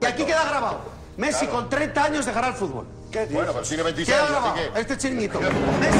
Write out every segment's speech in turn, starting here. Y aquí queda grabado. Messi con 30 años dejará el fútbol. ¿Qué dices? Bueno, pero tiene 26 años, así que... Este chiringuito. Messi.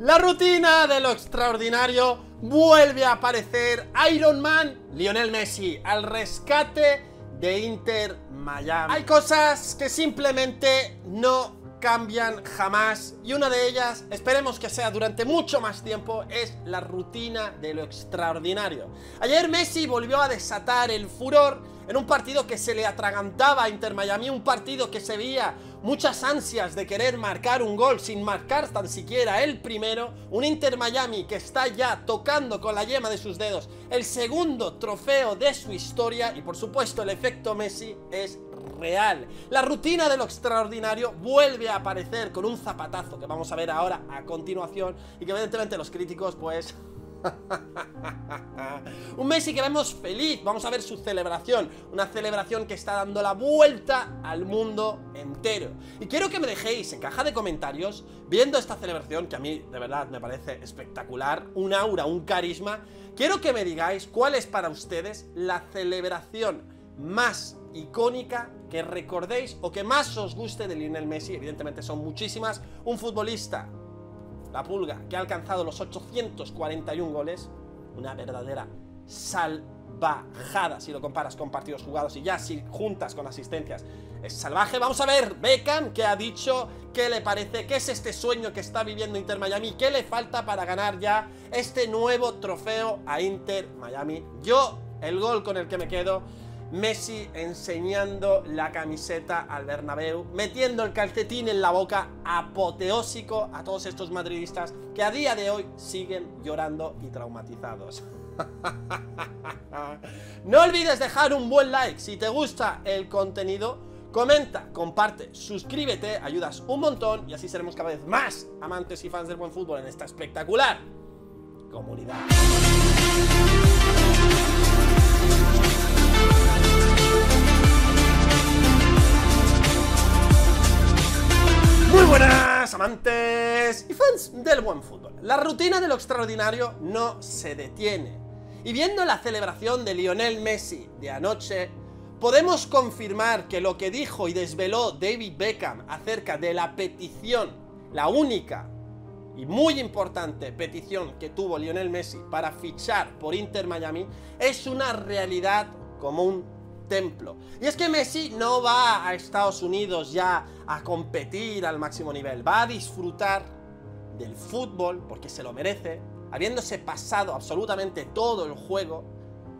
La rutina de lo extraordinario vuelve a aparecer. Iron Man, Lionel Messi, al rescate de Inter Miami. Hay cosas que simplemente no cambian jamás, y una de ellas, esperemos que sea durante mucho más tiempo, es la rutina de lo extraordinario. Ayer Messi volvió a desatar el furor en un partido que se le atragantaba a Inter Miami, un partido que se veía muchas ansias de querer marcar un gol sin marcar tan siquiera el primero, un Inter Miami que está ya tocando con la yema de sus dedos el segundo trofeo de su historia, y por supuesto el efecto Messi es real. La rutina de lo extraordinario vuelve a aparecer con un zapatazo que vamos a ver ahora a continuación y que evidentemente los críticos pues... Un Messi que vemos feliz, vamos a ver su celebración, una celebración que está dando la vuelta al mundo entero. Y quiero que me dejéis en caja de comentarios, viendo esta celebración que a mí de verdad me parece espectacular, un aura, un carisma, quiero que me digáis cuál es para ustedes la celebración más icónica que recordéis o que más os guste de Lionel Messi. Evidentemente son muchísimas, un futbolista, la pulga, que ha alcanzado los 841 goles, una verdadera salvajada si lo comparas con partidos jugados y ya si juntas con asistencias, es salvaje. Vamos a ver Beckham, que ha dicho qué le parece, qué es este sueño que está viviendo Inter Miami, qué le falta para ganar ya este nuevo trofeo a Inter Miami. Yo, el gol con el que me quedo, Messi enseñando la camiseta al Bernabéu, metiendo el calcetín en la boca, apoteósico a todos estos madridistas que a día de hoy siguen llorando y traumatizados. No olvides dejar un buen like si te gusta el contenido, comenta, comparte, suscríbete, ayudas un montón y así seremos cada vez más amantes y fans del buen fútbol en esta espectacular comunidad. Muy buenas, amantes y fans del buen fútbol. La rutina de lo extraordinario no se detiene. Y viendo la celebración de Lionel Messi de anoche, podemos confirmar que lo que dijo y desveló David Beckham acerca de la petición, la única y muy importante petición que tuvo Lionel Messi para fichar por Inter Miami, es una realidad como un templo. Y es que Messi no va a Estados Unidos ya a competir al máximo nivel, va a disfrutar del fútbol porque se lo merece, habiéndose pasado absolutamente todo el juego,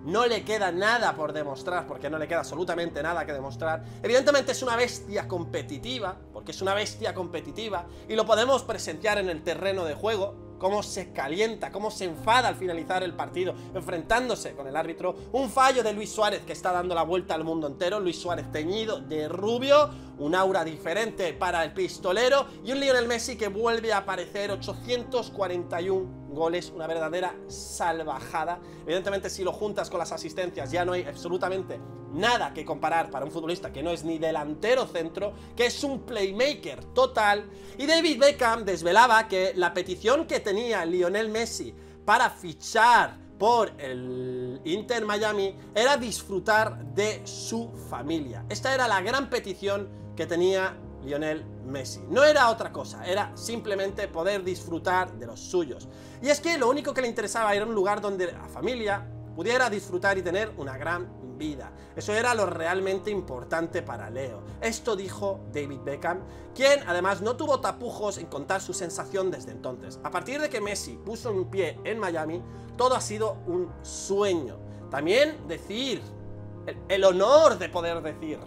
no le queda nada por demostrar porque no le queda absolutamente nada que demostrar. Evidentemente es una bestia competitiva, porque es una bestia competitiva y lo podemos presenciar en el terreno de juego, cómo se calienta, cómo se enfada al finalizar el partido, enfrentándose con el árbitro, un fallo de Luis Suárez que está dando la vuelta al mundo entero, Luis Suárez teñido de rubio, un aura diferente para el pistolero y un Lionel Messi que vuelve a aparecer, 841 goles, una verdadera salvajada. Evidentemente si lo juntas con las asistencias ya no hay absolutamente nada que comparar para un futbolista que no es ni delantero centro, que es un playmaker total. Y David Beckham desvelaba que la petición que tenía Lionel Messi para fichar por el Inter Miami era disfrutar de su familia. Esta era la gran petición que tenía Lionel Messi. No era otra cosa, era simplemente poder disfrutar de los suyos. Y es que lo único que le interesaba era un lugar donde la familia pudiera disfrutar y tener una gran vida. Eso era lo realmente importante para Leo. Esto dijo David Beckham, quien además no tuvo tapujos en contar su sensación desde entonces. A partir de que Messi puso un pie en Miami, todo ha sido un sueño. También decir, el honor de poder decir,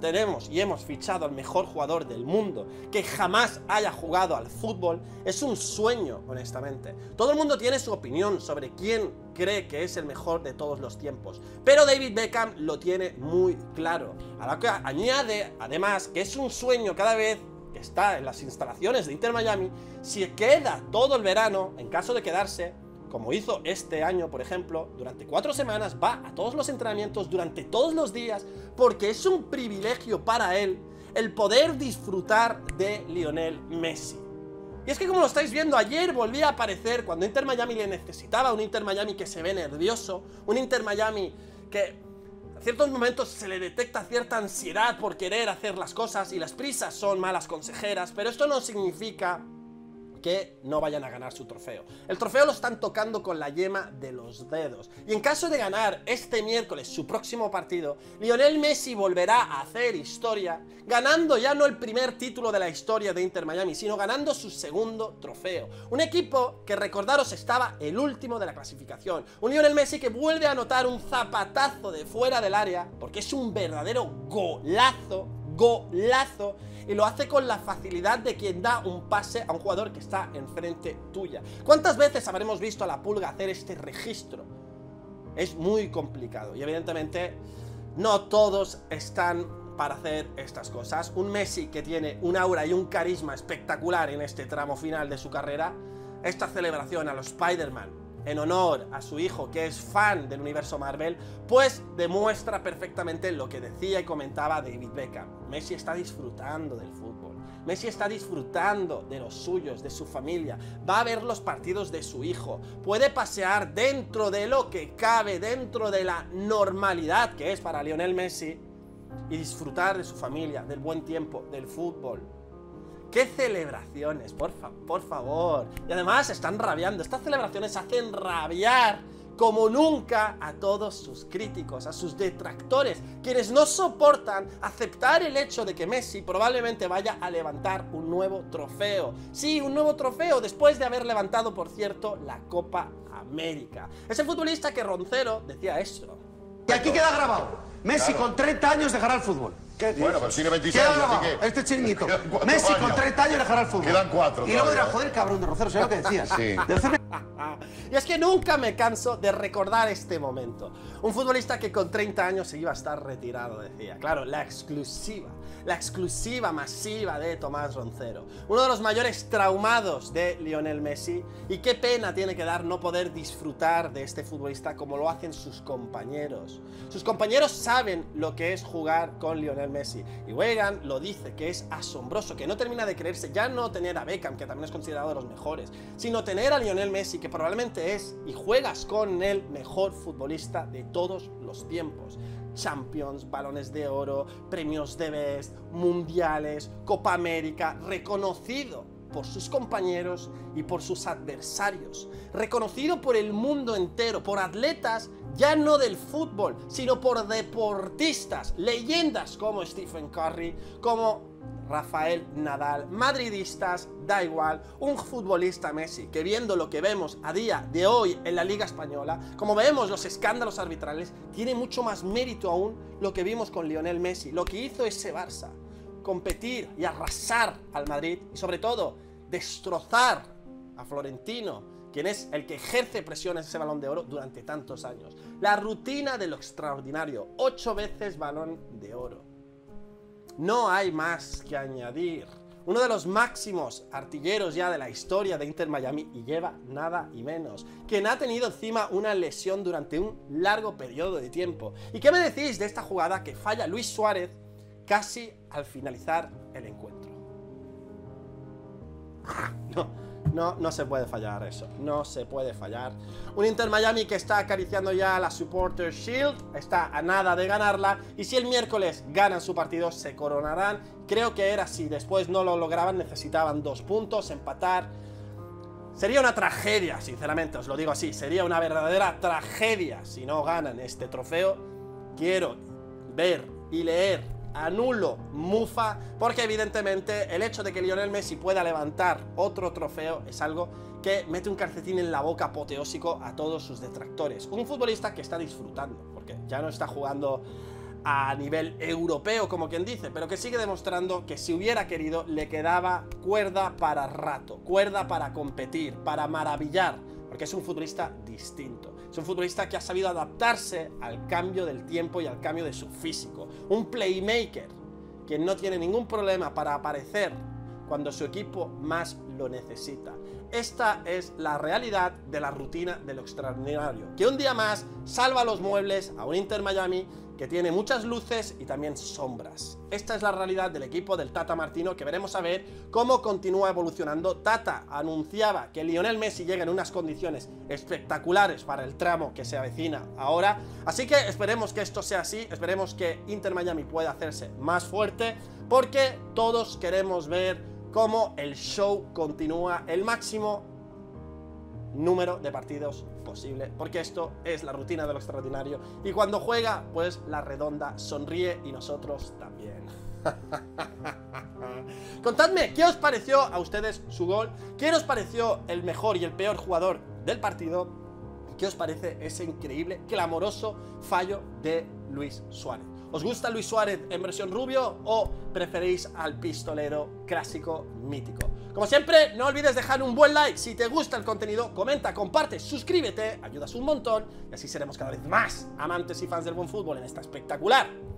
tenemos y hemos fichado al mejor jugador del mundo que jamás haya jugado al fútbol, es un sueño, honestamente. Todo el mundo tiene su opinión sobre quién cree que es el mejor de todos los tiempos, pero David Beckham lo tiene muy claro, a lo que añade además que es un sueño cada vez que está en las instalaciones de Inter Miami, si queda todo el verano, en caso de quedarse, como hizo este año, por ejemplo, durante 4 semanas, va a todos los entrenamientos, durante todos los días, porque es un privilegio para él el poder disfrutar de Lionel Messi. Y es que como lo estáis viendo, ayer volví a aparecer cuando Inter Miami le necesitaba, un Inter Miami que se ve nervioso, un Inter Miami que en ciertos momentos se le detecta cierta ansiedad por querer hacer las cosas, y las prisas son malas consejeras, pero esto no significa que no vayan a ganar su trofeo. El trofeo lo están tocando con la yema de los dedos, y en caso de ganar este miércoles su próximo partido, Lionel Messi volverá a hacer historia, ganando ya no el primer título de la historia de Inter Miami, sino ganando su segundo trofeo. Un equipo que, recordaros, estaba el último de la clasificación, un Lionel Messi que vuelve a anotar un zapatazo de fuera del área, porque es un verdadero golazo, y lo hace con la facilidad de quien da un pase a un jugador que está enfrente tuya. ¿Cuántas veces habremos visto a la Pulga hacer este registro? Es muy complicado, y evidentemente no todos están para hacer estas cosas. Un Messi que tiene un aura y un carisma espectacular en este tramo final de su carrera. Esta celebración a los Spider-Man en honor a su hijo, que es fan del universo Marvel, pues demuestra perfectamente lo que decía y comentaba David Beckham. Messi está disfrutando del fútbol, Messi está disfrutando de los suyos, de su familia, va a ver los partidos de su hijo, puede pasear dentro de lo que cabe, dentro de la normalidad que es para Lionel Messi, y disfrutar de su familia, del buen tiempo, del fútbol. ¡Qué celebraciones! Por favor. Y además están rabiando. Estas celebraciones hacen rabiar como nunca a todos sus críticos, a sus detractores, quienes no soportan aceptar el hecho de que Messi probablemente vaya a levantar un nuevo trofeo. Sí, un nuevo trofeo, después de haber levantado, por cierto, la Copa América. Es el futbolista que Roncero decía eso. Y aquí queda grabado. Messi, claro, con 30 años dejará el fútbol. Bueno, pero tiene 26 años, así que... Este chiringuito. Messi con 30 años dejará el fútbol. Quedan 4. Y luego dirá, joder, cabrón de Roncero, ¿sabes lo que decías? Sí. Y es que nunca me canso de recordar este momento. Un futbolista que con 30 años se iba a estar retirado, decía. Claro, la exclusiva masiva de Tomás Roncero. Uno de los mayores traumados de Lionel Messi. Y qué pena tiene que dar no poder disfrutar de este futbolista como lo hacen sus compañeros. Sus compañeros saben lo que es jugar con Lionel Messi. Y Weigand lo dice, que es asombroso, que no termina de creerse ya no tener a Beckham, que también es considerado de los mejores, sino tener a Lionel Messi, que probablemente es, y juegas con el mejor futbolista de todos los tiempos. Champions, balones de oro, premios de Best, mundiales, Copa América, reconocido por sus compañeros y por sus adversarios, reconocido por el mundo entero, por atletas ya no del fútbol, sino por deportistas, leyendas como Stephen Curry, como Rafael Nadal, madridistas, da igual, un futbolista Messi que, viendo lo que vemos a día de hoy en la Liga Española, como vemos los escándalos arbitrales, tiene mucho más mérito aún lo que vimos con Lionel Messi, lo que hizo ese Barça, competir y arrasar al Madrid, y sobre todo destrozar a Florentino, quien es el que ejerce presión en ese Balón de Oro durante tantos años. La rutina de lo extraordinario, 8 veces Balón de Oro. No hay más que añadir. Uno de los máximos artilleros ya de la historia de Inter Miami, y lleva nada y menos, quien ha tenido encima una lesión durante un largo periodo de tiempo. ¿Y qué me decís de esta jugada que falla Luis Suárez casi al finalizar el encuentro? No se puede fallar eso, no se puede fallar. Un Inter Miami que está acariciando ya la Supporters Shield, está a nada de ganarla, y si el miércoles ganan su partido se coronarán. Creo que era si después no lo lograban, necesitaban 2 puntos, empatar. Sería una tragedia, sinceramente, os lo digo así, sería una verdadera tragedia si no ganan este trofeo. Quiero ver y leer anulo, mufa, porque evidentemente el hecho de que Lionel Messi pueda levantar otro trofeo es algo que mete un calcetín en la boca apoteósico a todos sus detractores. Un futbolista que está disfrutando, porque ya no está jugando a nivel europeo, como quien dice, pero que sigue demostrando que si hubiera querido le quedaba cuerda para rato, cuerda para competir, para maravillar, porque es un futbolista distinto. Es un futbolista que ha sabido adaptarse al cambio del tiempo y al cambio de su físico. Un playmaker que no tiene ningún problema para aparecer cuando su equipo más lo necesita. Esta es la realidad de la rutina de lo extraordinario, que un día más salva los muebles a un Inter Miami que tiene muchas luces y también sombras. Esta es la realidad del equipo del Tata Martino, que veremos a ver cómo continúa evolucionando. Tata anunciaba que Lionel Messi llega en unas condiciones espectaculares para el tramo que se avecina ahora, así que esperemos que esto sea así, esperemos que Inter Miami pueda hacerse más fuerte, porque todos queremos ver cómo el show continúa el máximo número de partidos posible, porque esto es la rutina de lo extraordinario, y cuando juega, pues la redonda sonríe y nosotros también. Contadme, ¿qué os pareció a ustedes su gol? ¿Qué os pareció el mejor y el peor jugador del partido? ¿Qué os parece ese increíble, clamoroso fallo de Luis Suárez? ¿Os gusta Luis Suárez en versión rubio o preferís al pistolero clásico mítico? Como siempre, no olvides dejar un buen like si te gusta el contenido, comenta, comparte, suscríbete, ayudas un montón y así seremos cada vez más amantes y fans del buen fútbol en esta espectacular.